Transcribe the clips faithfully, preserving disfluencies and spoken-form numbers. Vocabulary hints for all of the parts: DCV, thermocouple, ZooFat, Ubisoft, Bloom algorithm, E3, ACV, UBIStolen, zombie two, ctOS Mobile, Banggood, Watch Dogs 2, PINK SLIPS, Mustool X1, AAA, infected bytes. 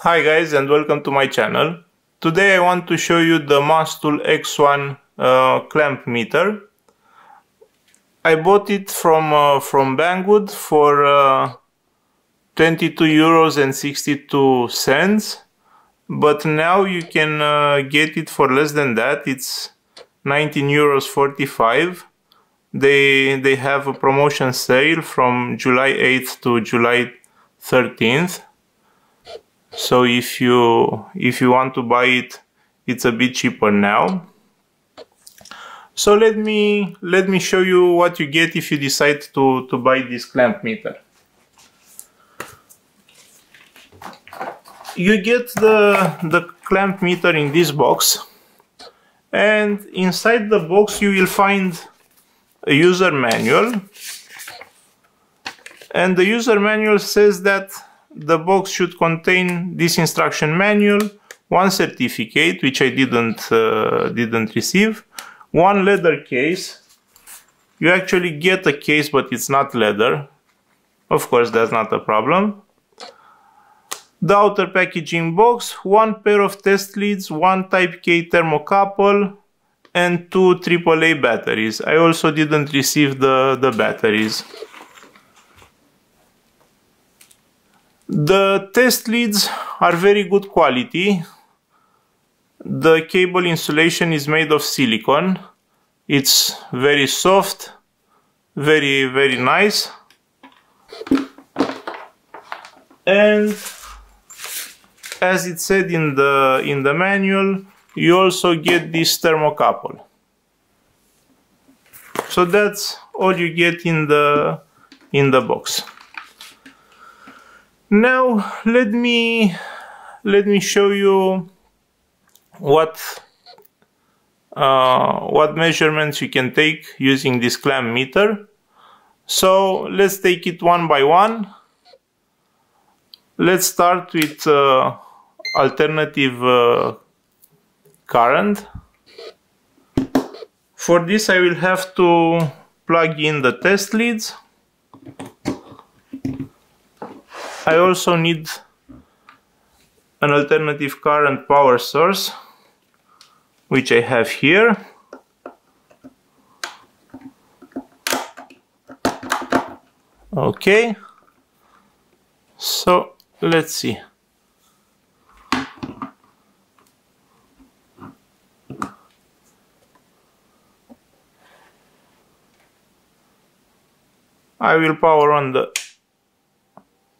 Hi guys, and welcome to my channel. Today I want to show you the Mustool X one uh, clamp meter. I bought it from uh, from Banggood for uh, twenty-two euros and sixty-two cents, but now you can uh, get it for less than that. It's nineteen euros forty-five. They they have a promotion sale from July eighth to July thirteenth. So if you if you want to buy it, it's a bit cheaper now. So let me let me show you what you get if you decide to to buy this clamp meter. You get the the clamp meter in this box, and inside the box you will find a user manual, and the user manual says that the box should contain this instruction manual, one certificate, which I didn't uh, didn't receive, one leather case. You actually get a case, but it's not leather. Of course, that's not a problem. The outer packaging box, one pair of test leads, one Type K thermocouple, and two triple A batteries. I also didn't receive the, the batteries. The test leads are very good quality. The cable insulation is made of silicone. It's very soft, very, very nice. And as it said in the, in the manual, you also get this thermocouple. So that's all you get in the, in the box. Now let me let me show you what uh, what measurements you can take using this clamp meter. So let's take it one by one. Let's start with uh, alternative uh, current. For this I will have to plug in the test leads. I also need an alternative current power source, which I have here. Okay, so let's see. I will power on the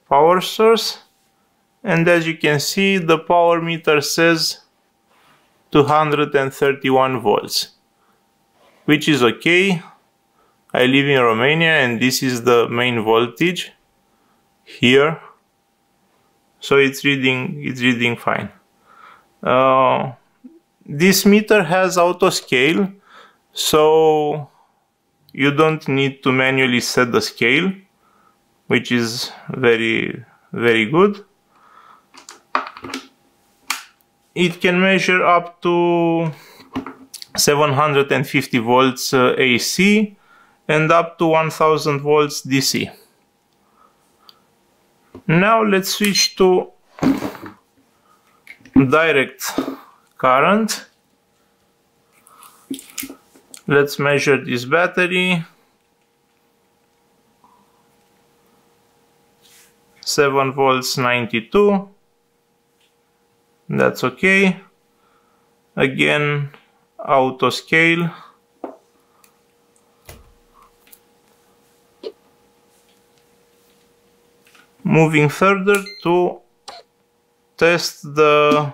power source, and as you can see, the power meter says two hundred thirty-one volts, which is okay. I live in Romania and this is the main voltage here, so it's reading it's reading fine. Uh, this meter has auto scale, so you don't need to manually set the scale, which is very, very good. It can measure up to seven hundred fifty volts uh, A C and up to one thousand volts D C. Now let's switch to direct current. Let's measure this battery. seven volts ninety-two, that's okay. Again, auto scale. Moving further to test the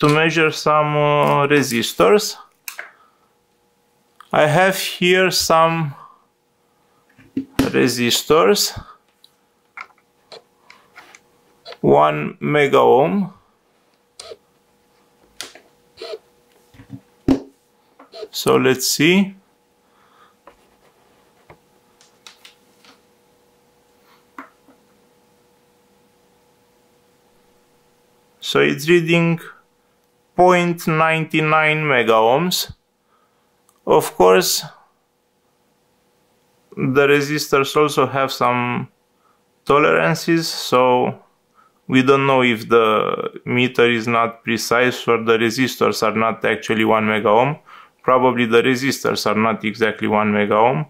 to measure some uh, resistors. I have here some resistors, one mega ohm. So let's see. So it's reading zero point nine nine mega ohms. Of course, the resistors also have some tolerances, so we don't know if the meter is not precise or the resistors are not actually one mega ohm. Probably the resistors are not exactly one mega ohm.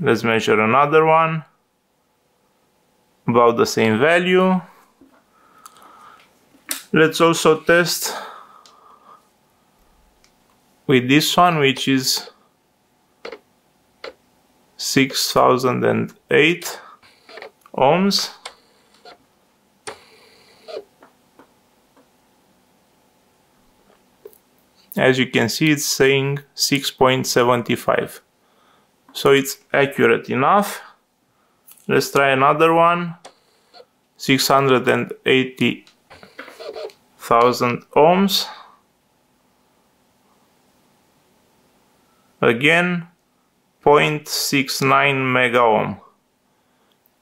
Let's measure another one, about the same value. Let's also test with this one, which is six thousand eight ohms. As you can see, it's saying six point seven five. So it's accurate enough. Let's try another one, six hundred eighty thousand ohms. Again, zero point six nine mega ohm.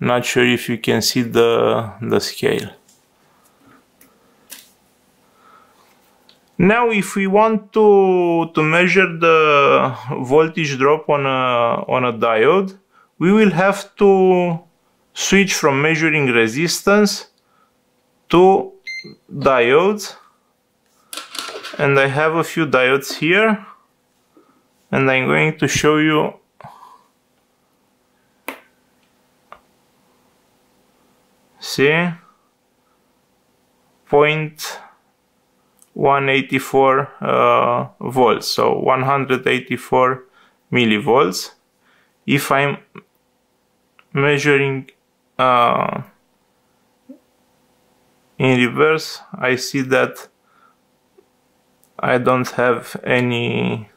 Not sure if you can see the, the scale. Now, if we want to, to measure the voltage drop on a, on a diode, we will have to switch from measuring resistance to diodes. And I have a few diodes here, and I'm going to show you see point one eighty-four uh, volts, so one hundred eighty-four millivolts. If I'm measuring uh, in reverse, I see that I don't have any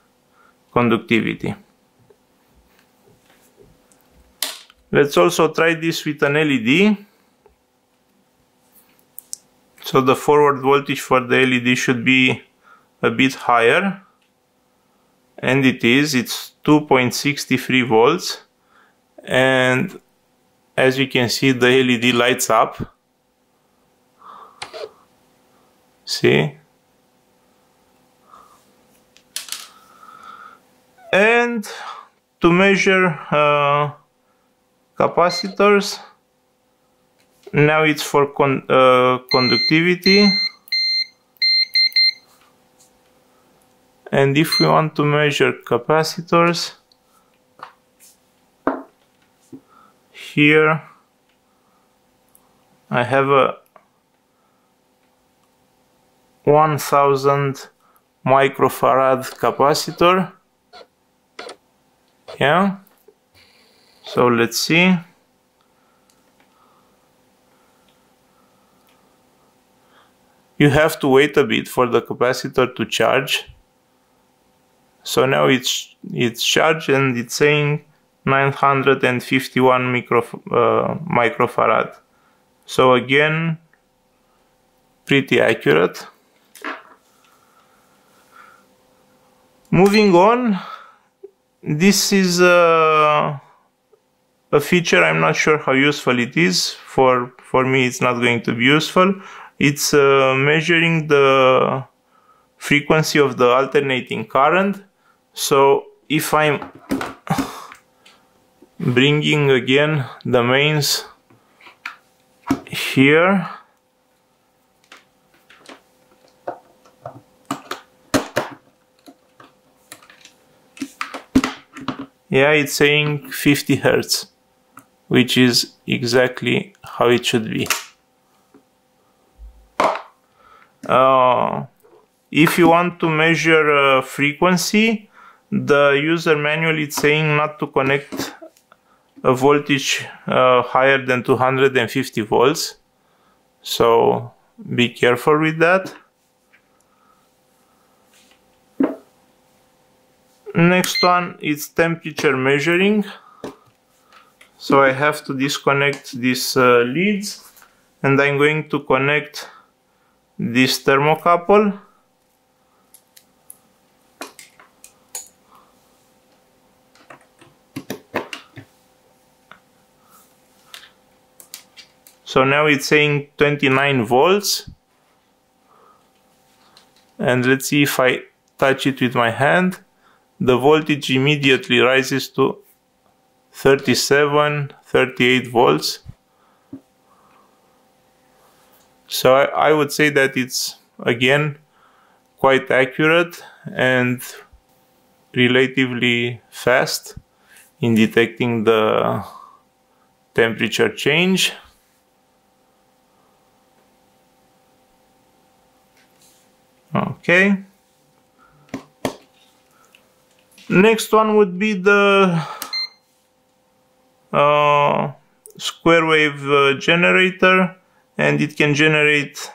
conductivity. Let's also try this with an L E D. So the forward voltage for the L E D should be a bit higher, and it is, it's two point six three volts, and as you can see the L E D lights up. See? And to measure uh, capacitors, now it's for con uh, conductivity. And if we want to measure capacitors, here I have a one thousand microfarad capacitor. Yeah. So let's see. You have to wait a bit for the capacitor to charge. So now it's it's charged and it's saying nine hundred fifty-one micro, uh, microfarad. So again, pretty accurate. Moving on, this is a, a feature I'm not sure how useful it is. For, for me, it's not going to be useful. It's uh, measuring the frequency of the alternating current. So if I'm bringing again the mains here, yeah, it's saying fifty hertz, which is exactly how it should be. Uh, if you want to measure uh, frequency, the user manual is saying not to connect a voltage uh, higher than two hundred fifty volts. So be careful with that. Next one is temperature measuring. So I have to disconnect these uh, leads, and I'm going to connect this thermocouple, so now it's saying twenty-nine volts, and let's see if I touch it with my hand. The voltage immediately rises to 37 thirty-eight volts. So I, I would say that it's again quite accurate and relatively fast in detecting the temperature change. Okay. Next one would be the uh, square wave uh, generator, and it can generate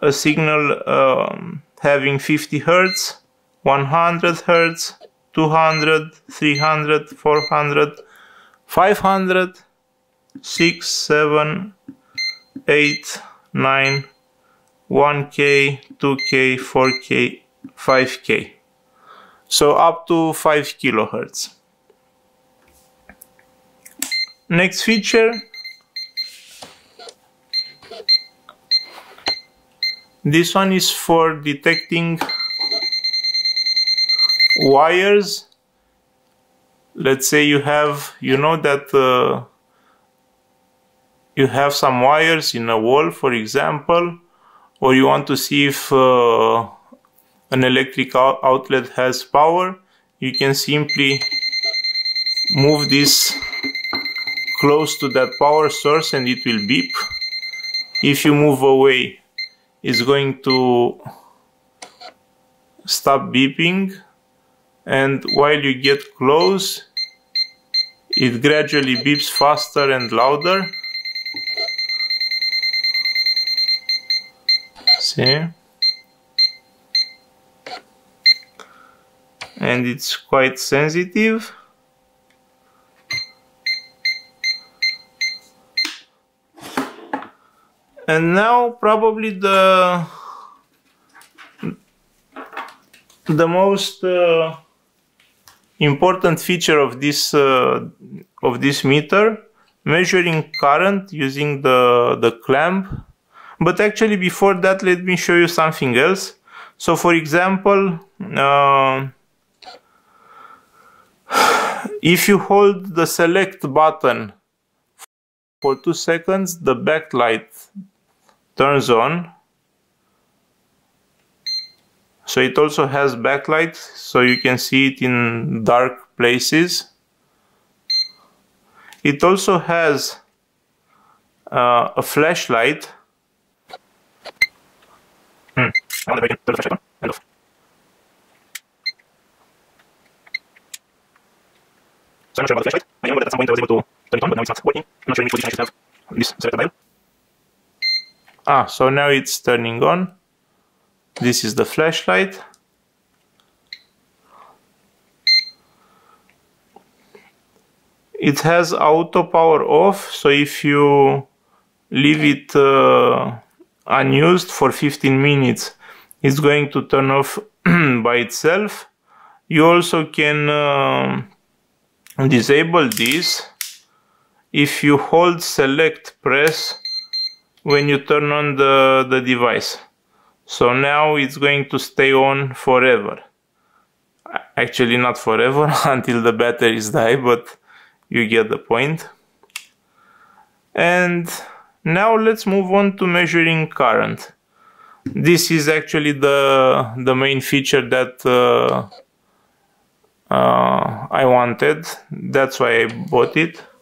a signal um, having fifty hertz, one hundred hertz, two hundred, three hundred, four hundred, five hundred, six, seven, eight, nine, one K, two K, four K, five K. So up to five kilohertz. Next feature, this one is for detecting wires. Let's say you have, you know that uh, you have some wires in a wall, for example, or you want to see if uh, an electric outlet has power. You can simply move this close to that power source and it will beep. If you move away, it's going to stop beeping, and while you get close, it gradually beeps faster and louder. See? And it's quite sensitive. And now probably the the most uh, important feature of this uh, of this meter, measuring current using the the clamp. But actually, before that, let me show you something else. So, for example, uh, if you hold the select button for two seconds, the backlight turns on. So it also has backlight, so you can see it in dark places. It also has uh, a flashlight. Hmm. So I'm not sure about the flashlight. I remember that at some point I was able to turn it on, but now it's not working. I'm not sure in which position I should have this selected dial. Ah, so now it's turning on. This is the flashlight. It has auto power off, so if you leave it uh, unused for fifteen minutes, it's going to turn off by itself. You also can uh, disable this if you hold select press when you turn on the, the device. So now it's going to stay on forever. Actually not forever, until the batteries die, but you get the point. And now let's move on to measuring current. This is actually the, the main feature that uh, uh, I wanted. That's why I bought it.